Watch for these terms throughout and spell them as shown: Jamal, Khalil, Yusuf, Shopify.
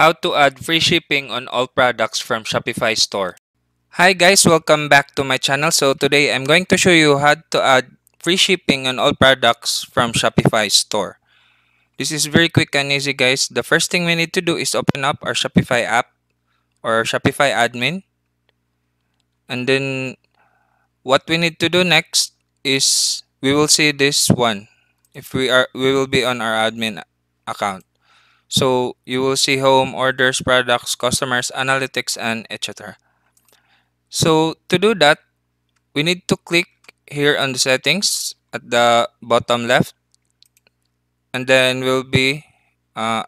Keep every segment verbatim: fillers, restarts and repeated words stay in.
How to add free shipping on all products from Shopify store. Hi guys, welcome back to my channel. So today I'm going to show you how to add free shipping on all products from Shopify store. This is very quick and easy guys. The first thing we need to do is open up our Shopify app or Shopify admin. And then what we need to do next is we will see this one. If we are we will be on our admin account. So you will see home, orders, products, customers, analytics, and et cetera. So to do that, we need to click here on the settings at the bottom left. And then we'll be, uh,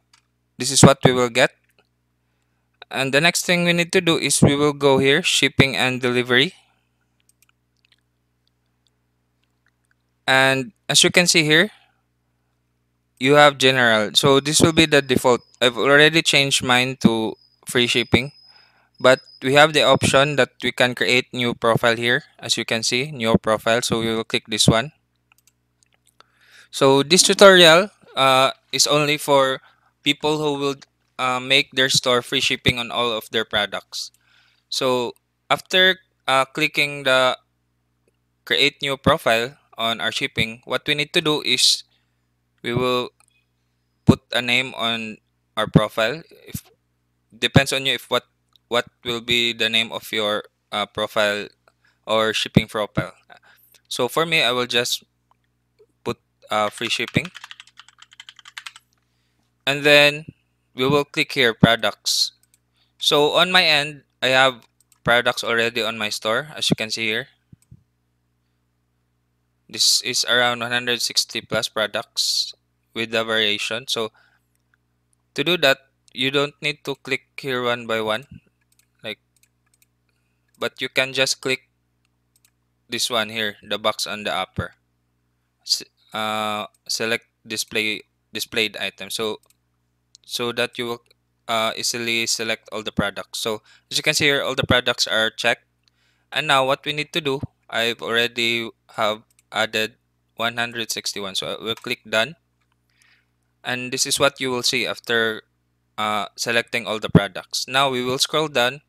this is what we will get. And the next thing we need to do is we will go here, shipping and delivery. And as you can see here, you have general, so this will be the default. I've already changed mine to free shipping, but we have the option that we can create new profile here. As you can see, new profile, so we will click this one. So this tutorial uh, is only for people who will uh, make their store free shipping on all of their products. So after uh, clicking the create new profile on our shipping, what we need to do is we will put a name on our profile. If depends on you if what what will be the name of your uh, profile or shipping profile. So for me, I will just put uh, free shipping, and then we will click here products. So on my end, I have products already on my store. As you can see here, this is around one hundred sixty plus products with the variation. So to do that, you don't need to click here one by one, like, but you can just click this one here, the box on the upper. Uh, select display displayed item, so so that you will uh, easily select all the products. So as you can see here, all the products are checked. And now what we need to do, I've already have added one hundred sixty-one, so we'll click done, and this is what you will see after uh, selecting all the products. Now we will scroll down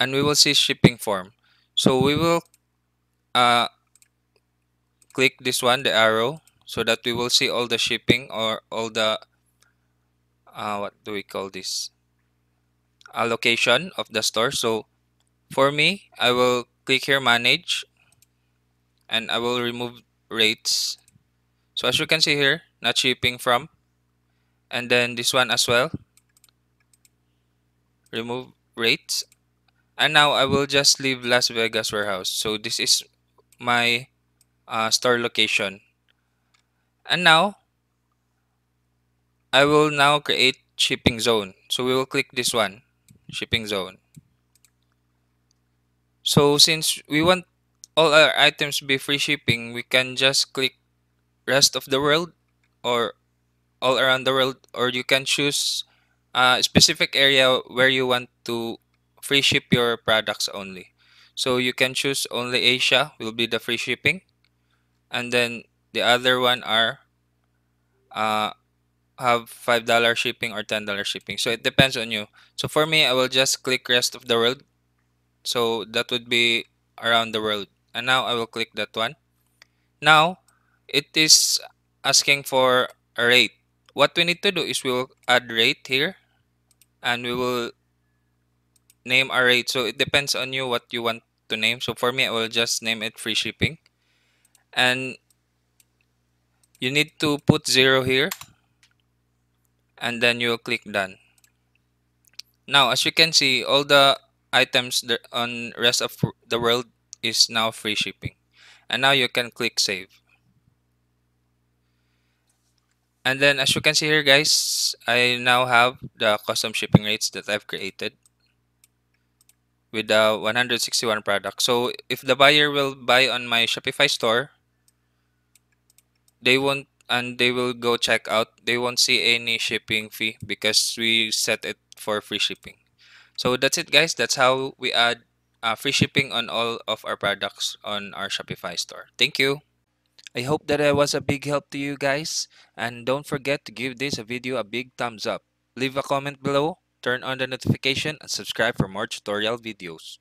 and we will see shipping form, so we will uh, click this one, the arrow, so that we will see all the shipping or all the uh, what do we call this, allocation of the store. So for me, I will click here manage, and I will remove rates. So as you can see here, not shipping from, and then this one as well, remove rates. And now I will just leave Las Vegas warehouse. So this is my uh, store location. And now I will now create shipping zone. So we will click this one, shipping zone. So since we want all our items be free shipping, we can just click rest of the world or all around the world, or you can choose a specific area where you want to free ship your products only. So you can choose only Asia will be the free shipping, and then the other one are uh, have five dollar shipping or ten dollar shipping, so it depends on you. So for me, I will just click rest of the world, so that would be around the world. And now I will click that one. Now it is asking for a rate. What we need to do is we will add rate here, and we will name our rate. So it depends on you what you want to name. So for me, I will just name it free shipping, and you need to put zero here, and then you will click done. Now as you can see, all the items on rest of the world is now free shipping. And now you can click save. And then as you can see here guys, I now have the custom shipping rates that I've created with the one hundred sixty-one products. So if the buyer will buy on my Shopify store, they won't, and they will go check out, they won't see any shipping fee because we set it for free shipping. So that's it guys, that's how we add uh, free shipping on all of our products on our Shopify store. Thank you. I hope that I was a big help to you guys, and don't forget to give this video a big thumbs up. Leave a comment below, turn on the notification, and subscribe for more tutorial videos.